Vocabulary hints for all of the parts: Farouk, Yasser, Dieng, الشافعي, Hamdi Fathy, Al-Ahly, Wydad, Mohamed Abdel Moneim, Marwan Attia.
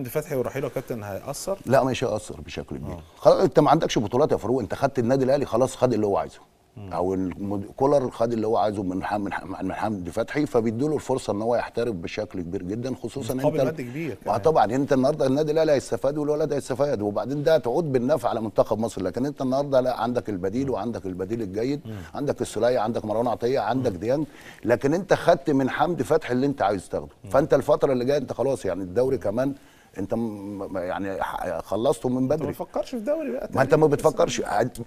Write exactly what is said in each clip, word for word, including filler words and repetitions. حمدي فتحي ورحيله كابتن هيأثر؟ لا مش هيأثر بشكل كبير. خلاص انت ما عندكش بطولات يا فاروق، انت خدت النادي الاهلي خلاص خد اللي هو عايزه، او الكولر خد اللي هو عايزه من من حمدي فتحي، فبيديله الفرصه ان هو يحترف بشكل كبير جدا، خصوصا انت مقابل نادي كبير. طبعا انت النهارده النادي الاهلي هيستفاد والولد هيستفاد، وبعدين ده تعود بالنفع على منتخب مصر. لكن انت النهارده لا، عندك البديل وعندك البديل الجيد، عندك السليه، عندك مروان عطيه، عندك ديانج، لكن انت خدت من حمدي فتحي اللي انت عايز تاخده. فانت الفتره اللي جايه انت خلاص يعني الدوري كمان انت يعني خلصته من بدري، ما بتفكرش في دوري بقى. ما انت ما بتفكرش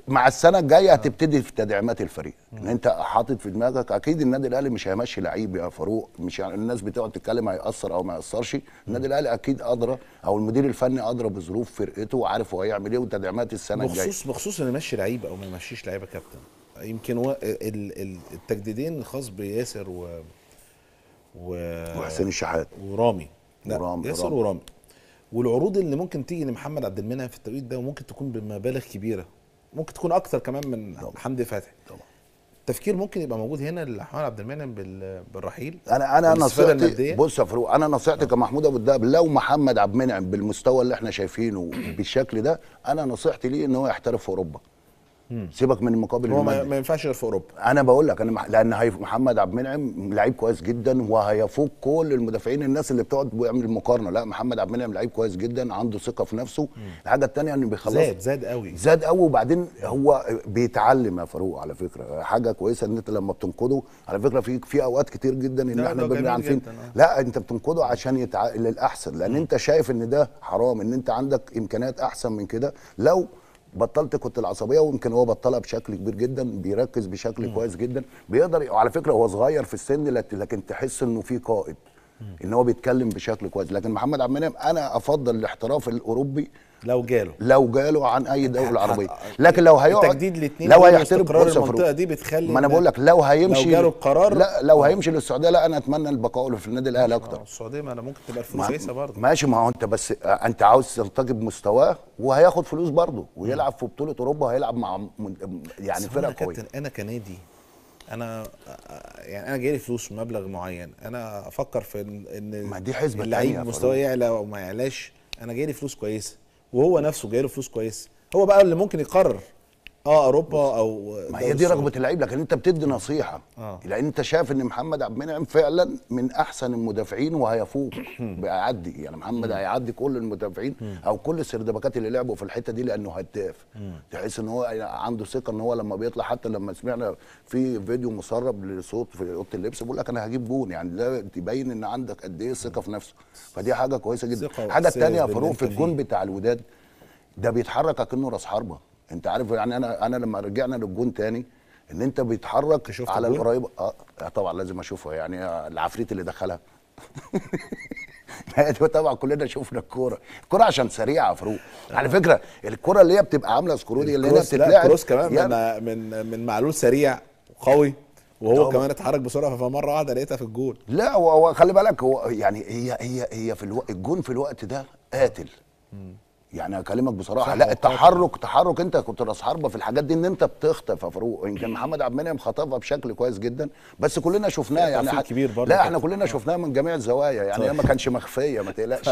مع السنه الجايه آه. هتبتدي في تدعيمات الفريق، ان انت حاطط في دماغك اكيد النادي الاهلي مش هيمشي لعيب يا فاروق، مش يعني الناس بتقعد تتكلم هيأثر او ما يأثرش. النادي الاهلي اكيد ادرى، او المدير الفني ادرى بظروف فرقته وعارف هو هيعمل ايه وتدعيمات السنه الجايه. بخصوص بخصوص ان يمشي لعيب او ما يمشيش لعيبه كابتن، يمكن التجديدين الخاص بياسر و, و... وحسين الشحات ورامي ورامي ياسر ورامي والعروض اللي ممكن تيجي لمحمد عبد المنعم في التوقيت ده، وممكن تكون بمبالغ كبيره، ممكن تكون اكتر كمان من حمدي فتحي. طبعا التفكير ممكن يبقى موجود هنا لمحمد عبد المنعم بالرحيل. انا انا نصيحتي، بص يا فاروق، انا نصيحتي كمحمود ابو الدهب، لو محمد عبد المنعم بالمستوى اللي احنا شايفينه بالشكل ده، انا نصيحتي ليه ان هو يحترف في اوروبا. سيبك من المقابل المادي، هو ما ينفعش غير في اوروبا. انا بقول لك انا مح... لان محمد عبد المنعم لعيب كويس جدا، وهيفوق كل المدافعين الناس اللي بتقعد بيعمل مقارنه. لا، محمد عبد المنعم لعيب كويس جدا، عنده ثقه في نفسه. الحاجه الثانيه انه بيخلص، زاد زاد قوي زاد قوي وبعدين هو بيتعلم يا فاروق. على فكره حاجه كويسه ان انت لما بتنقده، على فكره في في اوقات كتير جدا ان احنا بنبقى عارفين، لا انت بتنقده عشان يتع... للاحسن، لان م. انت شايف ان ده حرام، ان انت عندك امكانيات احسن من كده. لو بطلت كنت العصبيه، ويمكن هو بطلها بشكل كبير جدا، بيركز بشكل مم. كويس جدا، بيقدر. وعلى فكره هو صغير في السن، لكن تحس انه في قائد، مم. ان هو بيتكلم بشكل كويس. لكن محمد عبد المنعم انا افضل الاحتراف الاوروبي لو جاله لو جاله عن اي دوله عربيه. لكن لو هيقعد تجديد الاثنين، لو هيحترف المنطقه دي بتخلي، ما انا بقول لك لو هيمشي، لو جاله القرار، لا لو هيمشي للسعوديه، لا انا اتمنى البقاء في النادي الاهلي اكتر. السعوديه ما انا ممكن تبقى فلوس كويسه برضه، ماشي. ما هو انت بس انت عاوز ترتقي بمستواه، وهياخد فلوس برضه، ويلعب في بطوله اوروبا، هيلعب مع يعني فرقه كويسه. انا كنادي، انا يعني انا جايلي فلوس مبلغ معين، انا افكر في ان ما دي حسبه اللعيب مستواه يعلى او ما يعلاش. انا جايلي فلوس كويسه، وهو نفسه جايله فلوس كويس، هو بقى اللي ممكن يقرر اه اوروبا او. ما هي دي رغبه اللعيب، لكن انت بتدي نصيحه آه. لان انت شايف ان محمد عبد المنعم فعلا من احسن المدافعين، وهيفوق بيعدي يعني محمد هيعدي كل المدافعين او كل السردباكات اللي لعبوا في الحته دي، لانه هداف. تحس ان هو عنده ثقه ان هو لما بيطلع، حتى لما سمعنا في فيديو مسرب لصوت في اوضه اللبس بيقول لك انا هجيب جون، يعني ده تبين ان عندك قد ايه ثقه في نفسه، فدي حاجه كويسه جدا. الحاجه الثانيه يا فاروق، في الجون بتاع الوداد ده بيتحرك كانه راس حربه، انت عارف يعني. انا انا لما رجعنا للجون تاني، ان انت بيتحرك على القريب. اه طبعا لازم اشوفها، يعني العفريت اللي دخلها طبعا كلنا شفنا الكوره الكوره عشان سريعه يا فاروق. على فكره الكوره اللي هي بتبقى عامله سكرودي، اللي هي بتتلعب كروس كمان يعني من من معلول سريع قوي، وهو كمان اتحرك بسرعه، فمره واحده لقيتها في الجون. لا هو خلي بالك، هو يعني هي هي هي في الوقت الجون في الوقت ده قاتل م. يعني اكلمك بصراحه. لا التحرك تحرك، انت كنت راس حربه في الحاجات دي، ان انت بتخطف يا فاروق. يمكن محمد عبد المنعم خطفها بشكل كويس جدا، بس كلنا شفناه يعني حت... كبير برضه. لا احنا كلنا شفناه من جميع الزوايا يعني، هي ما كانش مخفيه، ما تقلقش.